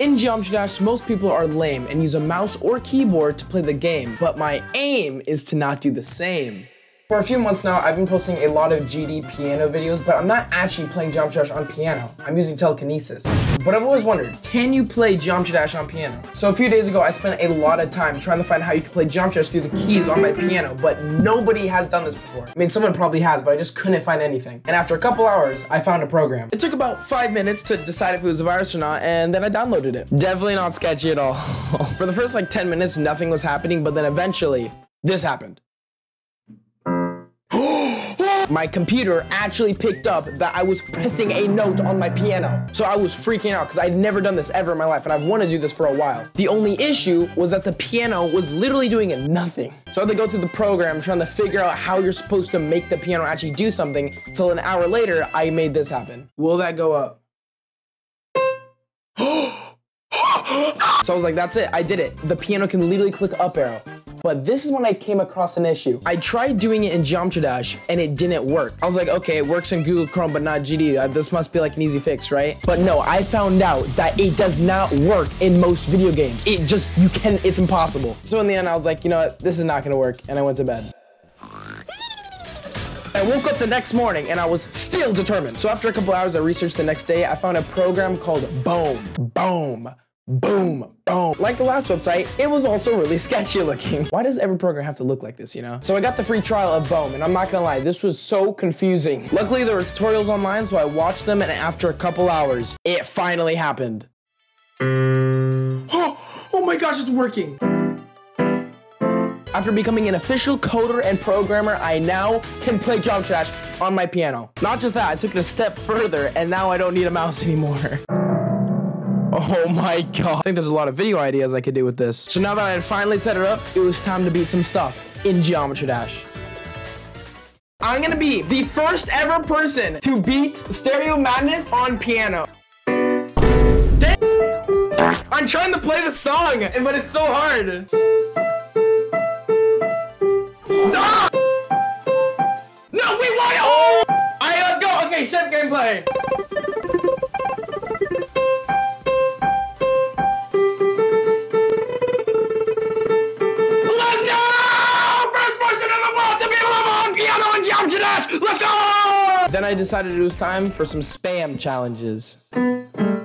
In Geometry Dash, most people are lame and use a mouse or keyboard to play the game, but my aim is to not do the same. For a few months now, I've been posting a lot of GD piano videos, but I'm not actually playing Geometry Dash on piano. I'm using telekinesis. But I've always wondered, can you play Geometry Dash on piano? So a few days ago, I spent a lot of time trying to find how you can play Geometry Dash through the keys on my piano, but nobody has done this before. I mean, someone probably has, but I just couldn't find anything. And after a couple hours, I found a program. It took about 5 minutes to decide if it was a virus or not, and then I downloaded it. Definitely not sketchy at all. For the first 10 minutes, nothing was happening, but then eventually, this happened. My computer actually picked up that I was pressing a note on my piano. So I was freaking out because I'd never done this ever in my life, and I've wanted to do this for a while. The only issue was that the piano was literally doing nothing. So I had to go through the program trying to figure out how you're supposed to make the piano actually do something, till an hour later, I made this happen. Will that go up? So I was like, that's it, I did it. The piano can literally click up arrow. But this is when I came across an issue. I tried doing it in Geometry Dash and it didn't work. I was like, okay, it works in Google Chrome, but not GD. This must be like an easy fix, right? But no, I found out that it does not work in most video games. It just, it's impossible. So in the end, I was like, you know what? This is not gonna work. And I went to bed. I woke up the next morning and I was still determined. So after a couple hours, I researched the next day. I found a program called Boom, Boom. Boom, boom. Like the last website, it was also really sketchy looking. Why does every program have to look like this, you know? So I got the free trial of Boom, and I'm not gonna lie, this was so confusing. Luckily, there were tutorials online, so I watched them, and after a couple hours, it finally happened. Oh my gosh, it's working. After becoming an official coder and programmer, I now can play Geometry Dash on my piano. Not just that, I took it a step further, and now I don't need a mouse anymore. Oh my god. I think there's a lot of video ideas I could do with this. So now that I had finally set it up, it was time to beat some stuff in Geometry Dash. I'm gonna be the first ever person to beat Stereo Madness on piano. Damn. I'm trying to play the song, but it's so hard. Ah! No, we won! Oh! Alright, let's go! Okay, shift gameplay. Let's go! Then I decided it was time for some spam challenges. Dude,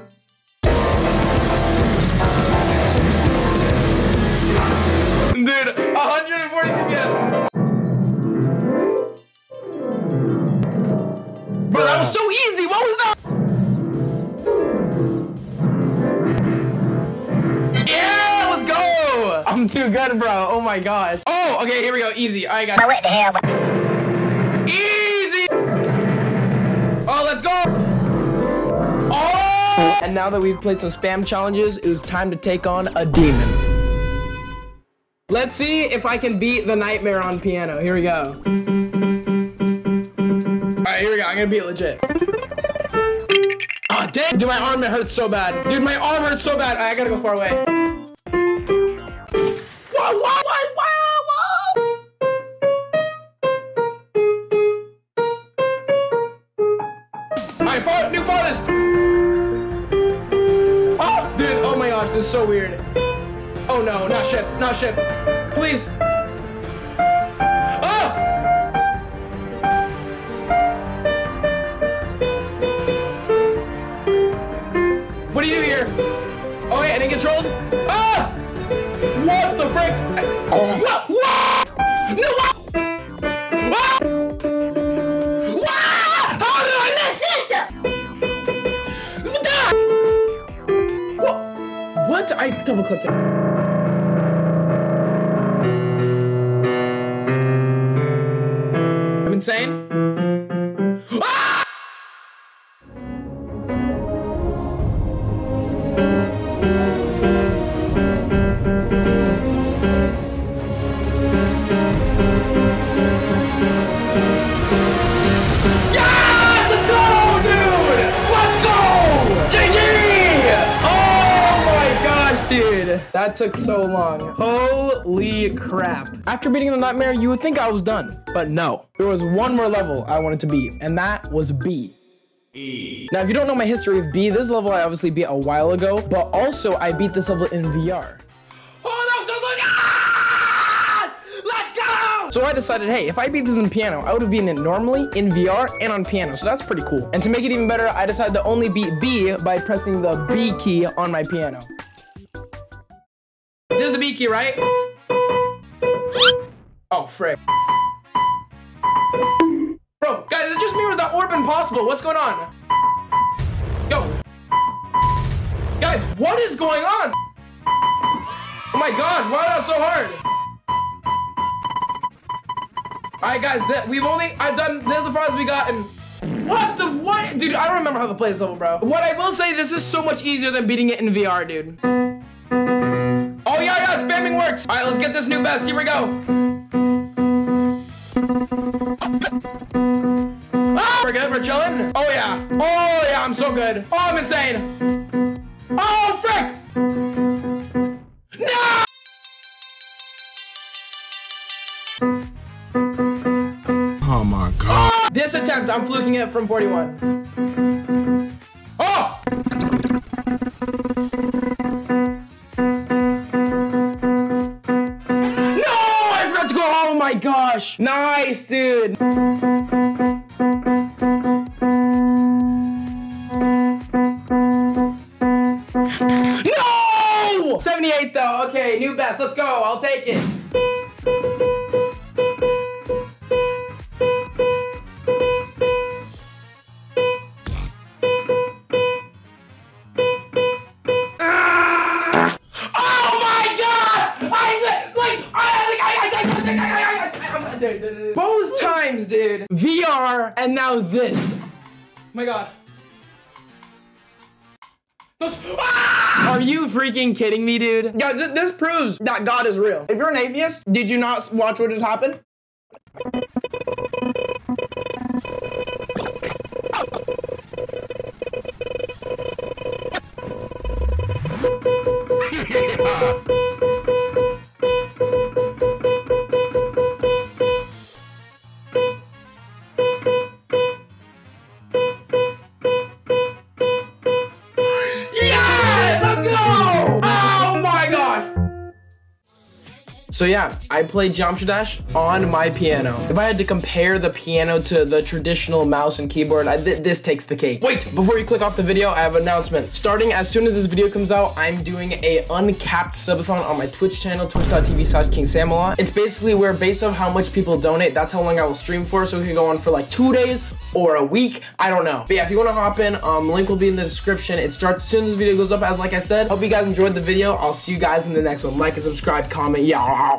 140 FPS. Bro, that was so easy. What was that? Yeah, let's go. I'm too good, bro. Oh my gosh. Oh, okay, here we go. Easy. I got it. Easy! Oh, let's go! Oh! And now that we've played some spam challenges, it was time to take on a demon. Let's see if I can beat the Nightmare on piano. Here we go. Alright, here we go. I'm gonna beat legit. Oh, damn! Dude, my arm, it hurts so bad. Dude, my arm hurts so bad. Right, I gotta go far away. Whoa, whoa! Far, new farthest! Oh, dude, oh my gosh, this is so weird. Oh no, not ship, not ship. Please. Oh! What do you do here? Oh wait, I didn't get trolled? Ah! What the frick? Oh. What? What? No, what? I double clicked it. I'm insane. Ah! That took so long. Holy crap. After beating the Nightmare, you would think I was done, but no. There was one more level I wanted to beat, and that was B. Now, if you don't know my history of B, this level I obviously beat a while ago, but also I beat this level in VR. So I decided, hey, if I beat this in piano, I would have beaten it normally in VR and on piano. So that's pretty cool. And to make it even better, I decided to only beat B by pressing the B key on my piano. This is the B key, right? Oh, frick. Bro, guys, it's just me without orb impossible. What's going on? Yo. Guys, what is going on? Oh my gosh, why is that so hard? Alright guys, this is the farthest we got, and what? Dude, I don't remember how to play this level, bro. What I will say, this is so much easier than beating it in VR, dude. Oh yeah, yeah, spamming works. Alright, let's get this new best, here we go. Ah, we're good, we're chilling. Oh yeah, I'm so good. Oh, I'm insane. Oh, frick. Oh my god. This attempt, I'm fluking it from 41. Oh! No! I forgot to go. Oh my gosh. Nice, dude. No! 78 though. Okay, new best. Let's go. I'll take it. Both times, dude. VR and now this. Oh my god. Are you freaking kidding me, dude? Guys, this proves that God is real. If you're an atheist, did you not watch what just happened? So yeah, I played Geometry Dash on my piano. If I had to compare the piano to the traditional mouse and keyboard, this takes the cake. Wait, before you click off the video, I have an announcement. Starting as soon as this video comes out, I'm doing a uncapped subathon on my Twitch channel, twitch.tv/KingSamalot. It's basically where, based on how much people donate, that's how long I will stream for, so we can go on for like 2 days or a week, I don't know. But yeah, if you wanna hop in, link will be in the description. It starts as soon as this video goes up, like I said. Hope you guys enjoyed the video. I'll see you guys in the next one. Like and subscribe, comment, yeah.